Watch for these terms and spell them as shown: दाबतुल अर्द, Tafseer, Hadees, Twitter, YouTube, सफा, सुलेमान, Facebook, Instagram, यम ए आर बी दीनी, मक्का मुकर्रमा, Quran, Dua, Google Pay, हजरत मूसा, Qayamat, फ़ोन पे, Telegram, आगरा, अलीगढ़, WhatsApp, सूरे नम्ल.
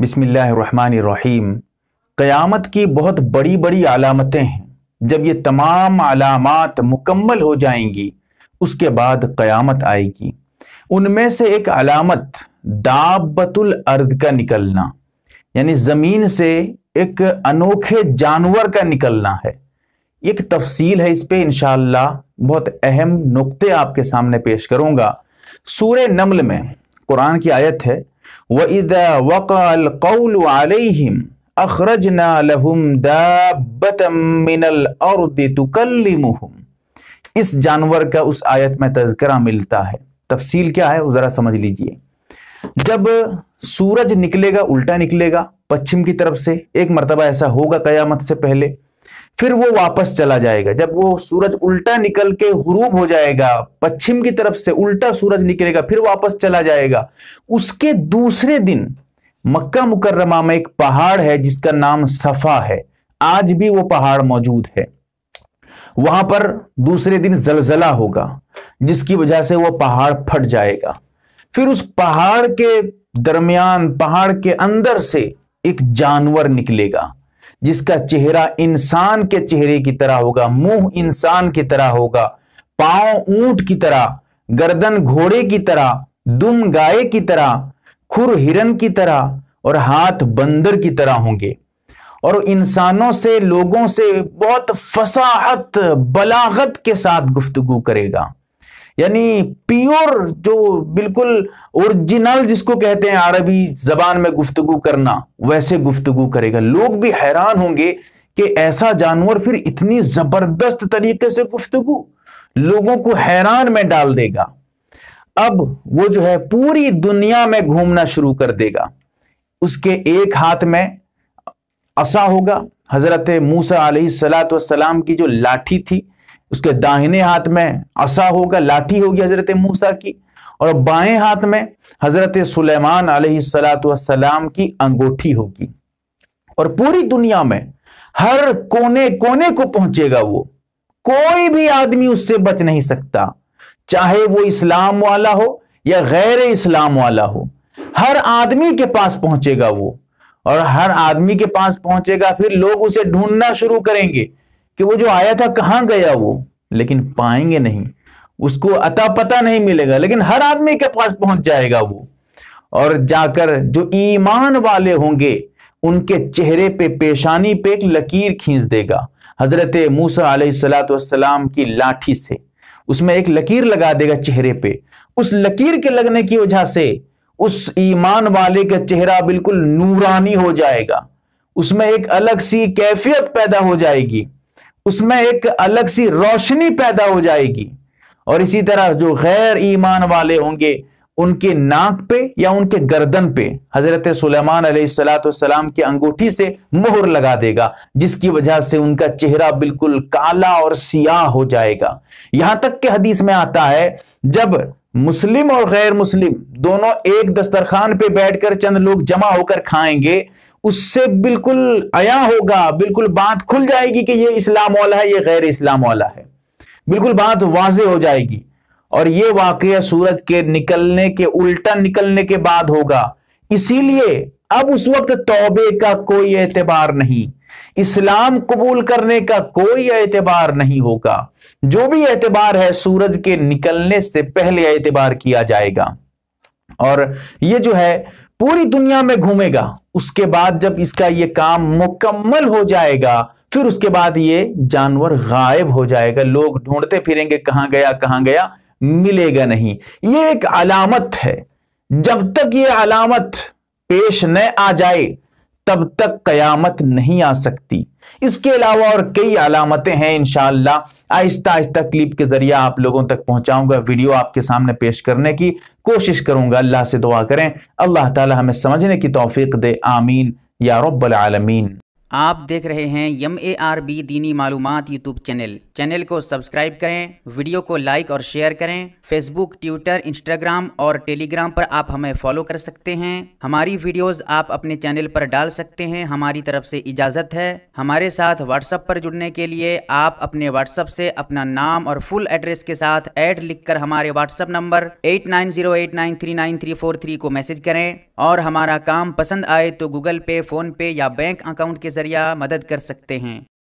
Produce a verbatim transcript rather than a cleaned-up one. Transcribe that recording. बिस्मिल्लाहिर्रहमानिर्रहीम। क़यामत की बहुत बड़ी बड़ी अलामतें हैं। जब ये तमाम अलामत मुकम्मल हो जाएंगी उसके बाद क़यामत आएगी। उनमें से एक अलामत दाबतुल अर्द का निकलना, यानी ज़मीन से एक अनोखे जानवर का निकलना है। एक तफसील है इस पर, इंशाअल्लाह बहुत अहम नुक्ते आपके सामने पेश करूँगा। सूरे नम्ल में कुरान की आयत है, वइज़ा वक़अल क़ौलु अलैहिम अख़रजना लहुम दाब्बतम मिनल अर्दि तुकल्लिमुहुम। इस जानवर का उस आयत में तज़किरा मिलता है। तफसील क्या है वो ज़रा समझ लीजिए। जब सूरज निकलेगा, उल्टा निकलेगा पश्चिम की तरफ से, एक मरतबा ऐसा होगा क़यामत से पहले, फिर वो वापस चला जाएगा। जब वो सूरज उल्टा निकल के गुरूब हो जाएगा पश्चिम की तरफ से, उल्टा सूरज निकलेगा फिर वापस चला जाएगा। उसके दूसरे दिन मक्का मुकर्रमा में एक पहाड़ है जिसका नाम सफा है, आज भी वो पहाड़ मौजूद है। वहां पर दूसरे दिन जलजला होगा जिसकी वजह से वो पहाड़ फट जाएगा। फिर उस पहाड़ के दरमियान, पहाड़ के अंदर से एक जानवर निकलेगा जिसका चेहरा इंसान के चेहरे की तरह होगा, मुंह इंसान की तरह होगा, पांव ऊंट की तरह, गर्दन घोड़े की तरह, दुम गाय की तरह, खुर हिरन की तरह और हाथ बंदर की तरह होंगे। और इंसानों से, लोगों से बहुत फसाहत, बलागत के साथ गुफ्तगू करेगा। यानी प्योर, जो बिल्कुल ओरिजिनल जिसको कहते हैं अरबी जबान में गुफ्तगू करना, वैसे गुफ्तगू करेगा। लोग भी हैरान होंगे कि ऐसा जानवर फिर इतनी जबरदस्त तरीके से गुफ्तगू लोगों को हैरान में डाल देगा। अब वो जो है पूरी दुनिया में घूमना शुरू कर देगा। उसके एक हाथ में असा होगा, हजरत मूसा अलैहिस्सलाम की जो लाठी थी उसके दाहिने हाथ में असा होगा, लाठी होगी हजरत मूसा की, और बाएं हाथ में हजरत सुलेमान अलैहिस्सलाम की अंगूठी होगी। और पूरी दुनिया में हर कोने कोने को पहुंचेगा वो, कोई भी आदमी उससे बच नहीं सकता, चाहे वो इस्लाम वाला हो या गैर इस्लाम वाला हो, हर आदमी के पास पहुंचेगा वो। और हर आदमी के पास पहुंचेगा फिर लोग उसे ढूंढना शुरू करेंगे कि वो जो आया था कहाँ गया वो, लेकिन पाएंगे नहीं, उसको अता पता नहीं मिलेगा, लेकिन हर आदमी के पास पहुंच जाएगा वो। और जाकर जो ईमान वाले होंगे उनके चेहरे पे, पेशानी पे एक लकीर खींच देगा हजरत मूसा अलैहिस्सलाम की लाठी से, उसमें एक लकीर लगा देगा चेहरे पे। उस लकीर के लगने की वजह से उस ईमान वाले का चेहरा बिल्कुल नूरानी हो जाएगा, उसमें एक अलग सी कैफियत पैदा हो जाएगी, उसमें एक अलग सी रोशनी पैदा हो जाएगी। और इसी तरह जो गैर ईमान वाले होंगे उनके नाक पे या उनके गर्दन पे हजरत सुलेमान अलैहिस्सलाम की अंगूठी से मोहर लगा देगा, जिसकी वजह से उनका चेहरा बिल्कुल काला और सियाह हो जाएगा। यहां तक कि हदीस में आता है जब मुस्लिम और गैर मुस्लिम दोनों एक दस्तरखान पे बैठकर चंद लोग जमा होकर खाएंगे, उससे बिल्कुल आया होगा, बिल्कुल बात खुल जाएगी कि ये इस्लाम वाला है, ये गैर इस्लाम वाला है, बिल्कुल बात वाजे हो जाएगी। और ये वाकया सूरज के निकलने के, उल्टा निकलने के बाद होगा। इसीलिए अब उस वक्त तौबे का कोई एतबार नहीं, इस्लाम कबूल करने का कोई एतबार नहीं होगा। जो भी एतबार है सूरज के निकलने से पहले एतबार किया जाएगा। और ये जो है पूरी दुनिया में घूमेगा। उसके बाद जब इसका ये काम मुकम्मल हो जाएगा फिर उसके बाद ये जानवर गायब हो जाएगा। लोग ढूंढते फिरेंगे कहाँ गया कहाँ गया, मिलेगा नहीं। ये एक अलामत है। जब तक ये अलामत पेश न आ जाए तब तक कयामत नहीं आ सकती। इसके अलावा और कई अलामतें हैं, इंशाअल्लाह आहिस्ता आहिस्ता क्लिप के जरिए आप लोगों तक पहुंचाऊंगा, वीडियो आपके सामने पेश करने की कोशिश करूंगा। अल्लाह से दुआ करें, अल्लाह ताला हमें समझने की तौफीक दे, आमीन या रब्बल आलमीन। आप देख रहे हैं यम ए आर बी दीनी मालूमात यूट्यूब चैनल। चैनल को सब्सक्राइब करें, वीडियो को लाइक और शेयर करें। फेसबुक, ट्विटर, इंस्टाग्राम और टेलीग्राम पर आप हमें फॉलो कर सकते हैं। हमारी वीडियोस आप अपने चैनल पर डाल सकते हैं। हमारी तरफ से इजाज़त है। हमारे साथ व्हाट्सएप पर जुड़ने के लिए आप अपने व्हाट्सएप से अपना नाम और फुल एड्रेस के साथ ऐड लिखकर हमारे WhatsApp number eight nine zero eight nine three nine three four three को मैसेज करें। और हमारा काम पसंद आए तो गूगल पे, फ़ोन पे या बैंक अकाउंट के जरिए मदद कर सकते हैं।